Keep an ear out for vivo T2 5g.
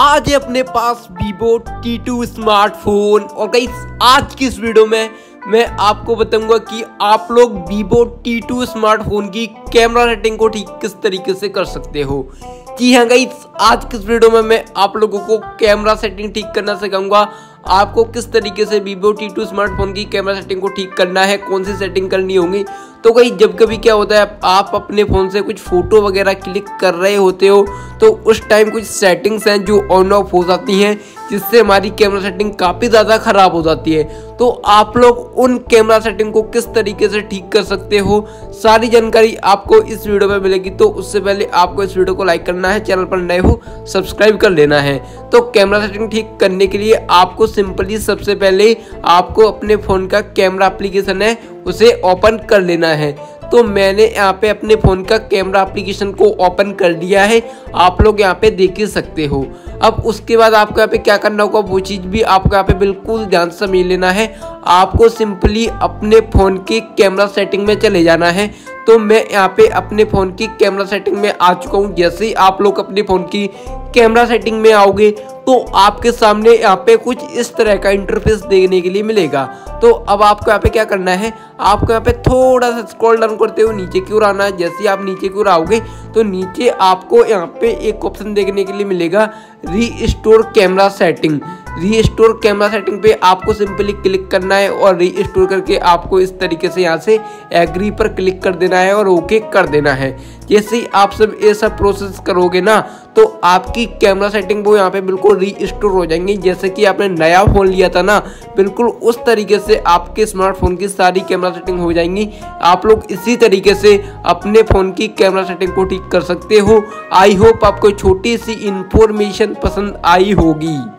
आज है अपने पास vivo T2 स्मार्टफोन। और गाइस आज की इस वीडियो में मैं आपको बताऊंगा कि आप लोग vivo T2 स्मार्टफोन की कैमरा सेटिंग को ठीक किस तरीके से कर सकते हो। जी हाँ गाइस, आज की इस वीडियो में मैं आप लोगों को कैमरा सेटिंग ठीक करना सिखाऊंगा। आपको किस तरीके से vivo T2 स्मार्टफोन की कैमरा सेटिंग को ठीक करना है, कौन सी सेटिंग करनी होगी। तो गाइस जब कभी क्या होता है, आप अपने फ़ोन से कुछ फ़ोटो वगैरह क्लिक कर रहे होते हो तो उस टाइम कुछ सेटिंग्स हैं जो ऑन ऑफ हो जाती हैं, जिससे हमारी कैमरा सेटिंग काफ़ी ज़्यादा ख़राब हो जाती है। तो आप लोग उन कैमरा सेटिंग को किस तरीके से ठीक कर सकते हो, सारी जानकारी आपको इस वीडियो में मिलेगी। तो उससे पहले आपको इस वीडियो को लाइक करना है, चैनल पर नए हो सब्सक्राइब कर लेना है। तो कैमरा सेटिंग ठीक करने के लिए आपको सिंपली सबसे पहले आपको अपने फ़ोन का कैमरा एप्लीकेशन है उसे ओपन कर लेना है। तो मैंने यहाँ पे अपने फ़ोन का कैमरा एप्लीकेशन को ओपन कर लिया है, आप लोग यहाँ पे देख ही सकते हो। अब उसके बाद आपको यहाँ पे क्या करना होगा वो चीज़ भी आपको यहाँ पे बिल्कुल ध्यान से समझ लेना है। आपको सिंपली अपने फ़ोन की कैमरा सेटिंग में चले जाना है। तो मैं यहाँ पे अपने फ़ोन की कैमरा सेटिंग में आ चुका हूँ। जैसे ही आप लोग अपने फ़ोन की कैमरा सेटिंग में आओगे तो आपके सामने यहाँ पे कुछ इस तरह का इंटरफेस देखने के लिए मिलेगा। तो अब आपको यहाँ पे क्या करना है, आपको यहाँ पे थोड़ा सा स्क्रॉल डाउन करते हुए नीचे की ओर आना है। जैसे ही आप नीचे की ओर आओगे तो नीचे आपको यहाँ पे एक ऑप्शन देखने के लिए मिलेगा restore camera setting. Restore camera setting पे आपको सिंपली क्लिक करना है और रीस्टोर करके आपको इस तरीके से यहाँ से एग्री पर क्लिक कर देना है और ओके कर देना है। जैसे ही आप सब ये सब प्रोसेस करोगे ना तो आपकी कैमरा सेटिंग वो यहाँ पे बिल्कुल रीस्टोर हो जाएंगी। जैसे कि आपने नया फ़ोन लिया था ना, बिल्कुल उस तरीके से आपके स्मार्टफोन की सारी कैमरा सेटिंग हो जाएंगी। आप लोग इसी तरीके से अपने फ़ोन की कैमरा सेटिंग को ठीक कर सकते हो। आई होप आपको छोटी सी इन्फॉर्मेशन पसंद आई होगी।